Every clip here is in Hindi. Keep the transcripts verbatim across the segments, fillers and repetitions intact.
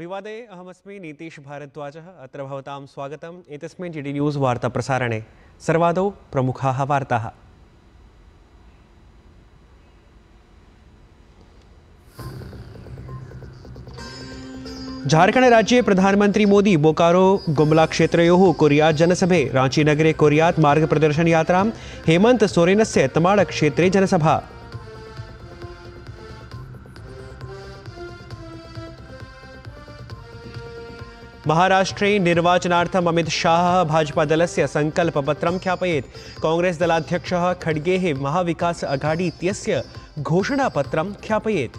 अभिवादे अहमस्मि नीतीश भारद्वाजः अत्र भवतां स्वागतम्। एतस्मिन् डीडी न्यूज़ वार्ता प्रसारणे सर्वादौ प्रमुखाः वार्ताः। झारखण्ड राज्ये प्रधानमंत्री मोदी बोकारो गुमला क्षेत्रयोः कोरिया जनसभे, रांची नगरे कोरियात् मार्ग प्रदर्शन यात्रां, हेमंत सोरेनस्य तमाड़ क्षेत्रे जनसभा। महाराष्ट्रे निर्वाचनार्थम् अमित शाह भाजपा दलस्य संकल्पपत्रं ख्यापयेत्। कांग्रेस दलाध्यक्षः खड्गे महाविकास आघाडी इत्यस्य घोषणापत्रं ख्यापयेत्।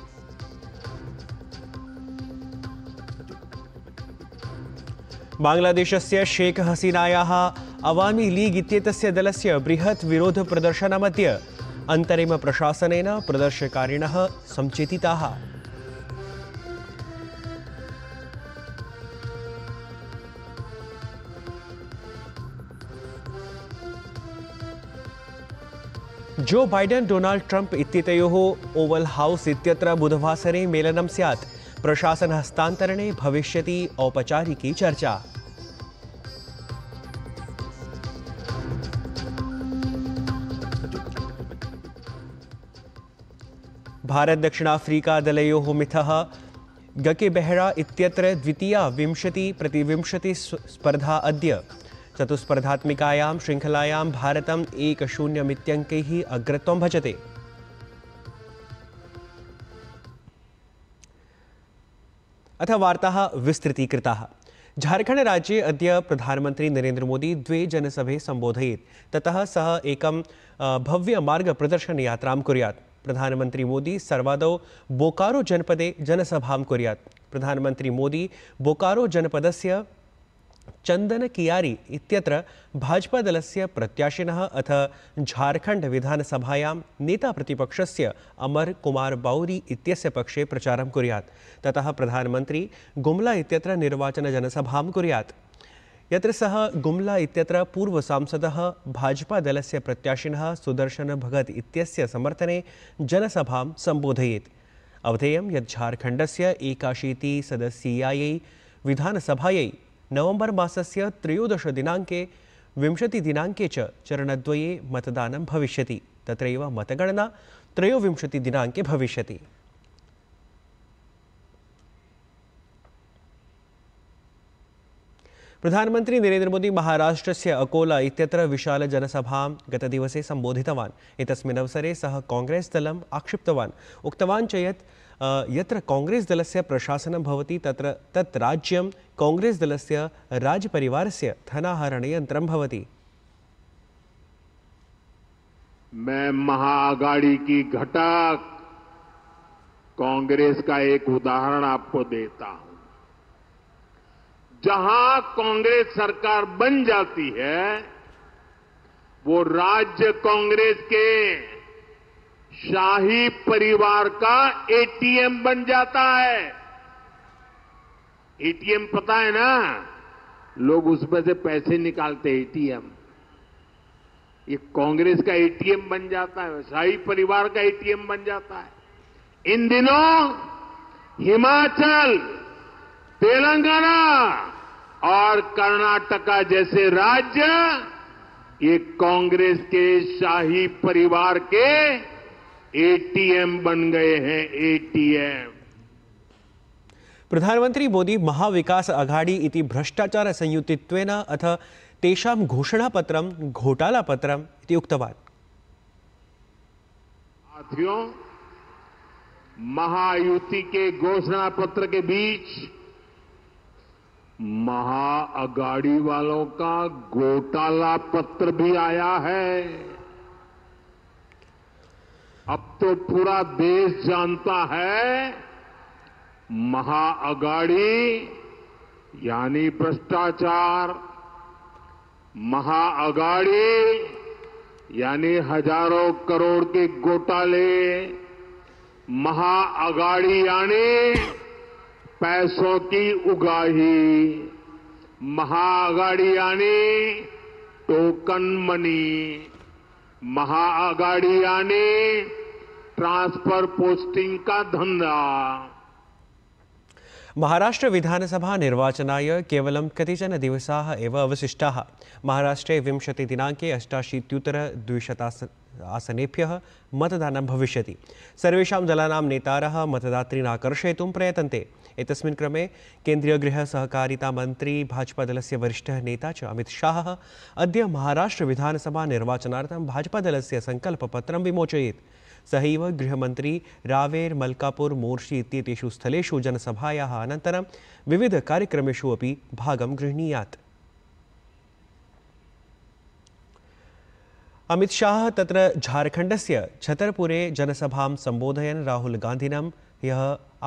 बांग्लादेशस्य शेख हसीनायाः अवामी लीग इत्येतस्य दलस्य बृहत् विरोध प्रदर्शनमद्य अंतरिम प्रशासनेन प्रदर्शकारिणः संचेतिताः। जो बाइडेन डोनाल्ड ट्रंप इत्यतयोः ओवल हाउस इत्यत्र बुधवासरे मेलनं स्यात्। प्रशासन हस्तांतरणे भविष्यति औपचारिकी चर्चा। भारत दक्षिण अफ्रीका दलयोः मिथः गके बेहरा इत्यत्र द्वितीया विंशति प्रतिविंशति स्पर्धा अद्य। चतुस्पर्धात्मिकायां श्रृंखलायां भारतम् एक शून्य मित्यंकैः अग्रत्वं भजते। अथ वार्ताः विस्तृतीकृताः। झारखण्ड राज्ये अद्य प्रधानमन्त्री नरेन्द्र मोदी द्वे जनसभे सम्बोधयेत्। ततः सः एकं भव्य मार्ग प्रदर्शन यात्रां कुर्यात्। प्रधानमंत्री मोदी सर्वादौ बोकारो जनपदे जनसभां कुर्यात्। प्रधानमंत्री मोदी बोकारो जनपदस्य चंदन कियारी इत्यत्र भाजपा दलस्य प्रत्याशिनः अथ झारखण्ड विधानसभायां नेता प्रतिपक्षस्य अमर कुमार बाउरी इत्यस्य पक्षे प्रचारं कुर्यात्। ततः प्रधानमंत्री गुमला इत्यत्र निर्वाचन जनसभां कुर्यात्, यत्र सः गुमला इत्यत्र पूर्व सांसदः भाजपा दलस्य प्रत्याशिनः सुदर्शन भगत इत्यस्य समर्थने जनसभां सम्बोधयेत्। अवधेयं यत् झारखण्डस्य एकाशीति सदस्यीयायै विधानसभायै नवंबर मासस्य त्रयोदश दिनांके विंशति दिनांके च चरणद्वये मतदानं भविष्यति। तत्रैव मतगणना त्रयोविंशति दिनांके भविष्यति। प्रधानमंत्री नरेन्द्र मोदी महाराष्ट्रस्य अकोला इत्यत्र विशाल जनसभां गतदिवसे संबोधितवान्। एतस्मिन् अवसरे सः कांग्रेस दलम् आक्षिप्तवान्। उक्तवान् च यत् यत्र कांग्रेस दलस्य प्रशासनं भवति तत्र तत् राज्यं कांग्रेस दलस्य राजपरिवारस्य धनाहरणयन्त्रं भवति। मैं महाआघाड़ी की घटक कांग्रेस का एक उदाहरण आपको देता हूं। जहां कांग्रेस सरकार बन जाती है वो राज्य कांग्रेस के शाही परिवार का ए टी एम बन जाता है। ए टी एम पता है ना, लोग उसमें से पैसे निकालते ए टी एम। ये कांग्रेस का ए टी एम बन जाता है, शाही परिवार का ए टी एम बन जाता है। इन दिनों हिमाचल, तेलंगाना और कर्नाटका जैसे राज्य ये कांग्रेस के शाही परिवार के ए टी एम बन गए हैं। ए टी एम प्रधानमंत्री मोदी महाविकास आघाडी इति भ्रष्टाचार संयुतित्वेन अथ तेषां घोषणापत्रं घोटालापत्रम् इति उक्तवान्। साथियों, महायुति के घोषणापत्र के बीच महाआघाडी वालों का घोटाला पत्र भी आया है। अब तो पूरा देश जानता है महाआघाडी यानी भ्रष्टाचार, महाआघाडी यानी हजारों करोड़ के घोटाले, महाआघाडी यानी पैसों की उगाही, महाआघाडी यानी टोकन मनी, महाआघाडी यानी ट्रांसफर पोस्टिंग का धंधा। महाराष्ट्र विधानसभा निर्वाचनाय केवलं कतिचन दिवसाः एव अवशिष्टाः। महाराष्ट्रे विंशति दिनांके अष्टाशीत्युत्तरद्विशतासनेभ्यः मतदानं भविष्यति। सर्वेषां दलानां नेतारः मतदातॄन् आकर्षयितुं प्रयतन्ते। एतस्मिन् क्रमे केन्द्रीयगृहसहकारितामन्त्री भाजपादलस्य वरिष्ठः नेता च अमित शाहः अद्य महाराष्ट्र विधानसभा निर्वाचनार्थं भाजपादलस्य सङ्कल्पपत्रं विमोचयेत्। सहैव गृहमंत्री रावेर मलकापुर मोर्शी इत्येतेषु स्थलेषु जनसभायाः अनन्तरं विविध कार्यक्रमेषु अपि भागं गृह्णीयात्। अमित शाह तत्र झारखण्डस्य छतरपुरे जनसभां संबोधयन् राहुल गान्धिनं यः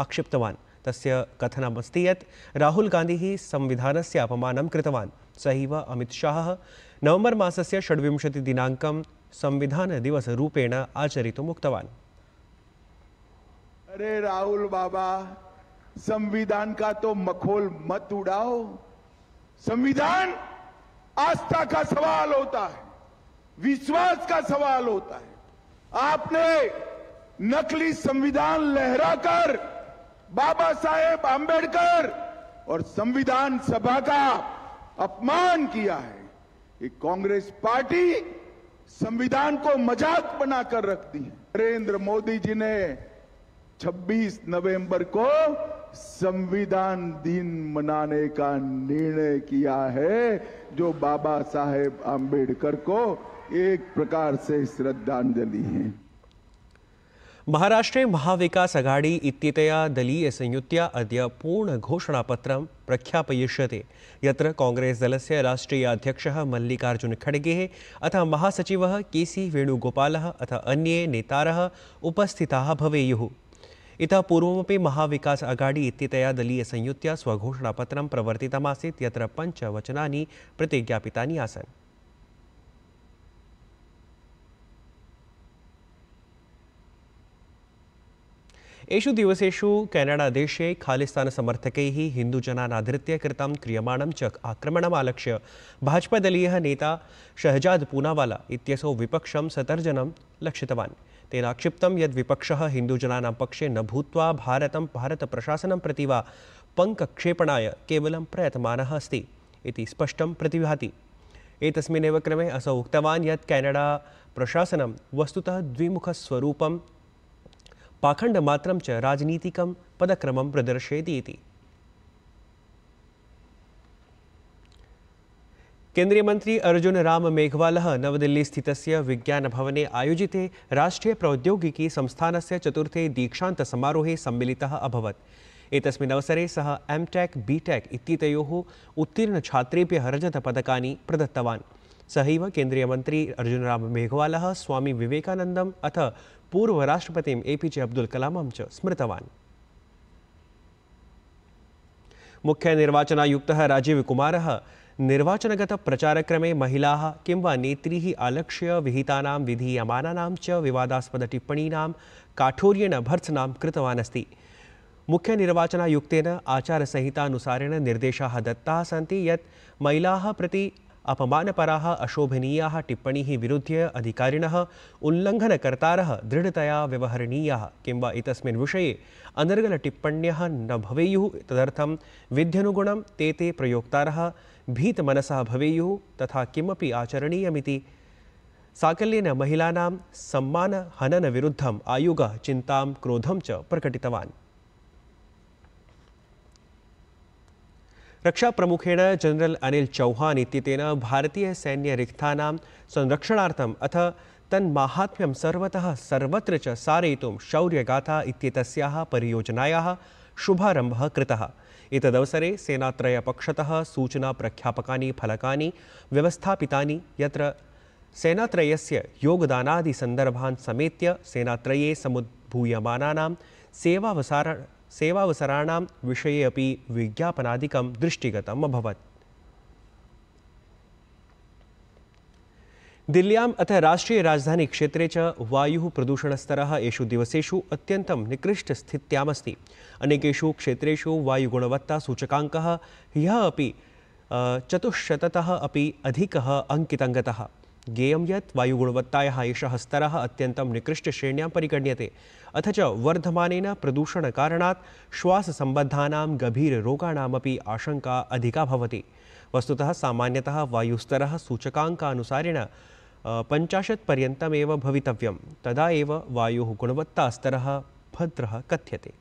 आक्षिप्तवान्। तस्य कथनमस्ति यत् राहुल गान्धिः संविधानस्य अपमानं कृतवान्। सहैव अमित शाहः नवंबर मासस्य षड्विंशति दिनाङ्कं संविधान दिवस रूपेण आचरितुम् उक्तवान्। अरे राहुल बाबा, संविधान का तो मखोल मत उड़ाओ। संविधान आस्था का सवाल होता है, विश्वास का सवाल होता है। आपने नकली संविधान लहराकर बाबा साहेब आंबेडकर और संविधान सभा का अपमान किया है। ये कांग्रेस पार्टी संविधान को मजाक बनाकर रखती है। नरेंद्र मोदी जी ने छब्बीस नवंबर को संविधान दिन मनाने का निर्णय किया है, जो बाबा साहेब आंबेडकर को एक प्रकार से श्रद्धांजलि है। महाराष्ट्रे महाविकास आघाडी इत्येतया दलीय संयुत्या अद्य पूर्ण घोषणापत्रं प्रख्यापयिष्यते, यत्र कांग्रेस दलस्य राष्ट्रीय अध्यक्षः मल्लिकार्जुन खड़गे अथ महासचिवः केसी वेणुगोपालः अथ अन्ये नेतारः उपस्थिताः भवेयुः। इतः पूर्वमपि महाविकास आघाडी इत्येतया दलीय संयुत्या स्वघोषणापत्रं प्रवर्तितमासीत्, यत्र पञ्चवचनानि प्रतिज्ञापितानि आसन्। एषु दिवसेषु कनाडा देशे खालिस्तान समर्थकैः हिन्दुजनान् आधृत्य कृतं क्रियमाणं च आक्रमणम् आलक्ष्य भाजपादलीयः नेता शहजाद पूनावाला इत्यसौ विपक्षं सतर्जनं लक्षितवान्। तेन आक्षिप्तं यत् विपक्षः हिन्दुजनानां पक्षे न भूत्वा भारतं भारतप्रशासनं प्रति वा पङ्कक्षेपणाय केवलं प्रयतमानः अस्ति इति स्पष्टं प्रतिभाति। एतस्मिन्नेव क्रमे असौ उक्तवान् यत् कनाडा प्रशासनं वस्तुतः द्विमुखस्वरूपं पाखंडमात्रं च राजनीतिकं पदक्रमं प्रदर्शयति इति। केंद्रीय मंत्री अर्जुन राम मेघवाल नवदिल्ली स्थितस्य विज्ञान भवने आयोजिते राष्ट्रीय प्रौद्योगिकी संस्थानस्य चतुर्थे दीक्षांत समारोहे सम्मिलितः अभवत्। एतस्मिन् अवसरे सः एमटेक बीटेक इत्येतयोः उत्तीर्ण छात्रेभ्यः रजत पदकानि प्रदत्तवान्। सहैव केंद्रीय मंत्री अर्जुन राम मेघवाल स्वामी विवेकानंदम अथ पूर्व राष्ट्रपतिं एपीजे अब्दुल कलाम च स्मृतवान्। मुख्य निर्वाचनायुक्तः राजीव कुमारः निर्वाचनगत प्रचारक्रमे महिलाः किंवा नेत्रीः आलक्ष्य विहितानां विधीयमानानां च विवादास्पद टिप्पणीनां काठोर्येण भर्त्सनां कृतवान् अस्ति। मुख्य निर्वाचनायुक्तेन आचारसंहितानुसारेण निर्देशाः दत्ताः सन्ति यत् महिलाः प्रति अपमानपराः अशोभनीयाः टिप्पणीः विरुध्य अधिकारिणः उल्लङ्घनकर्तारः दृढतया व्यवहरणीयाः किंवा इतस्मिन् विषये अनर्गलटिप्पण्यः न भवेयुः। तदर्थं विध्यनुगुणं ते ते प्रयोक्तारः भीतमनसः भवेयुः तथा किमपि आचरणीयमिति साकल्येन महिलानां सम्मानहननविरुद्धम् आयोगः चिन्तां क्रोधं च प्रकटितवान्। रक्षा प्रमुखेण जनरल अनिल चौहान इत्येतेन भारतीय सैन्य रिक्तानां संरक्षणार्थं अथ तन्माहात्म्यं सर्वतः सर्वत्र च सारयितुं शौर्यगाथा इत्येतस्याः परियोजनायाः शुभारंभः कृतः। एतदवसरे सेनात्रयपक्षतः सूचना प्रख्यापकानि फलकानि व्यवस्थापितानि, यत्र सेनात्रयस्य योगदानादि सन्दर्भान् समेत्य सेनात्रये समुद्भूयमानानां सेवावसार सेवावसराणां विषये अपि विज्ञापनादिकं दृष्टिगतम् अभवत्। दिल्ल्याम् अथ राष्ट्रीय राजधानी क्षेत्रे च वायुः प्रदूषणस्तरः एषु दिवसेषु अत्यन्तं निकृष्टस्थित्यामस्ति। अनेकेषु क्षेत्रेषु वायुगुणवत्तासूचकाङ्कः ह्यः अपि चतुश्शततः अपि अधिकः अङ्कितः गतः। गेयं यत् वायुगुणवत्तायाः एषः स्तरः अत्यन्तं निकृष्टश्रेण्यां परिगण्यते, अथ च वर्धमानेन प्रदूषणकारणात् श्वाससम्बद्धानां गभीररोगाणामपि आशंका अधिका भवति। वस्तुतः सामान्यतः वायुस्तरः सूचकाङ्कानुसारेण पञ्चाशत् पर्यन्तमेव भवितव्यं, तदा एव वायोः गुणवत्तास्तरः भद्रः कथ्यते।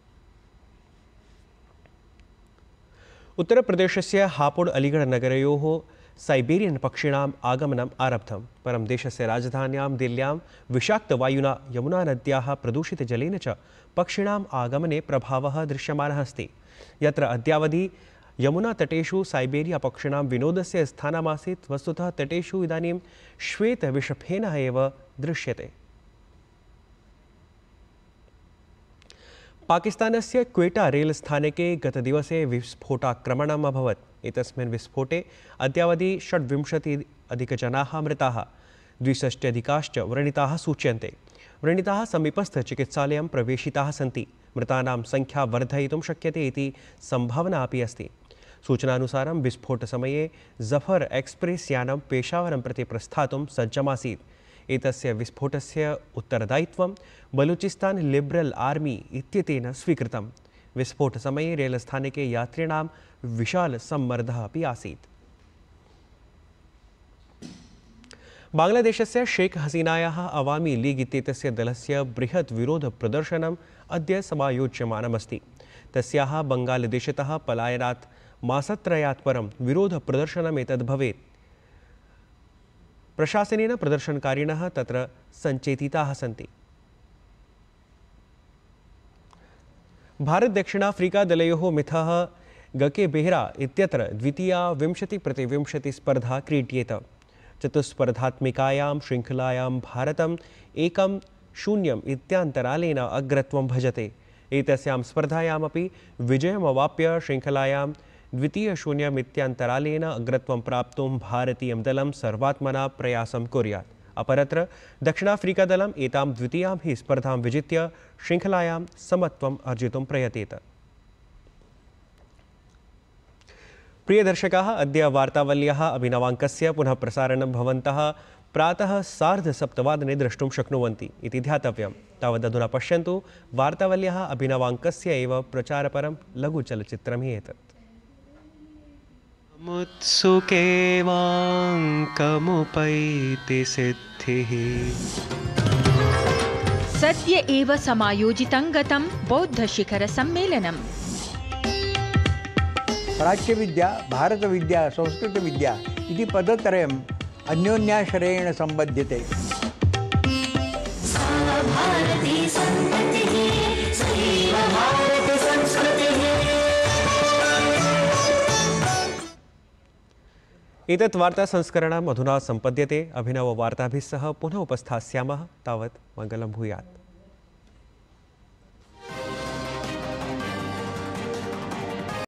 उत्तर प्रदेशस्य हापुड़ अलीगढ़ नगरयोः साइबेरियन पक्षिणां आगमनम् आरब्धं। परं देशस्य राजधान्यां दिल्ल्यां विषाक्तवायुना यमुनानद्याः प्रदूषितजलेन च पक्षिणाम् आगमने प्रभावः दृश्यमानः अस्ति। यत्र अद्यावधि यमुनातटेषु साइबेरिया पक्षिणां विनोदस्य स्थानमासीत्, वस्तुतः तटेषु इदानीं श्वेतविषफेनः एव दृश्यते। पाकिस्तानस्य क्वेटा रेल स्थानके गतदिवसे विस्फोटाक्रमणम् अभवत्। एतस्मिन् विस्फोटे अद्यावधि षड्विंशत्यधिकजनाः मृताः, द्विषष्ट्यधिकाश्च व्रणिताः सूच्यन्ते। व्रणिताः समीपस्थचिकित्सालयं प्रवेशिताः सन्ति। मृतानां संख्या वर्धयितुं शक्यते इति सम्भावना अपि अस्ति। सूचनानुसारं विस्फोटसमये जफर एक्स्प्रेस् यानं पेशावरं प्रति प्रस्थातुं सज्जमासीत्। एतस्य विस्फोटस्य उत्तरदायित्वं बलूचिस्तान लिबरल आर्मी इत्येतेन स्वीकृतम्। विस्फोटसमये रेलस्थानके यात्रिणां विशाल सम्मर्दः अपि आसीत्। बांग्लादेशस्य शेख हसीनायाः अवामी लीग इत्येतस्य दलस्य बृहत् विरोध प्रदर्शनम् अद्य समायोज्यमानमस्ति। तस्याः बंगालदेशतः पलायनात् मासत्रयात् परं विरोध प्रदर्शनम् एतद् भवेत्। प्रशासनेन प्रदर्शनकारिणः तत्र संचेतिताः सन्ति। भारत दक्षिणाफ्रीका दलयोः मिथः गके बेहरा इत्यत्र द्वितीया विंशति प्रतिविंशति स्पर्धा क्रीड्येत। चतुस्पर्धात्मिकायां श्रृंखलायां भारतम् एकं शून्यम् इत्यन्तरालेन अग्रत्वं भजते। एतस्यां स्पर्धायामपि विजयमवाप्य श्रृंखलायां द्वितीय शून्यम् इत्यन्तरालेन अग्रत्वं प्राप्तुं भारतीयं दलं सर्वात्मना प्रयासं कुर्यात्। अपरत्र दक्षिणाफ्रीका दलम् एतां द्वितीयां हि स्पर्धां विजित्य श्रृंखलायां समत्वम् अर्जितुं प्रयतेत। प्रियदर्शकाः, अद्य वार्तावल्याः अभिनवाङ्कस्य पुनः प्रसारणं भवन्तः प्रातः सार्धसप्तवादने द्रष्टुं शक्नुवन्ति इति ध्यातव्यं। तावदधुना पश्यन्तु वार्तावल्याः अभिनवाङ्कस्य एव प्रचारपरं लघुचलचित्रं हि एतत्। मुत्सुकेवाङ्कमुपैति सिद्धिः सद्य एव समायोजितं गतं बौद्धशिखरसम्मेलनम्। प्राच्यविद्या भारतविद्या संस्कृतविद्या इति पदत्रयम् अन्योन्याश्रयेण सम्बध्यते। एतत् वार्ता संस्करणम् अधुना सम्पद्यते। अभिनववार्ताभिः सह पुनः उपस्थास्यामः। तावत् मङ्गलं भूयात्।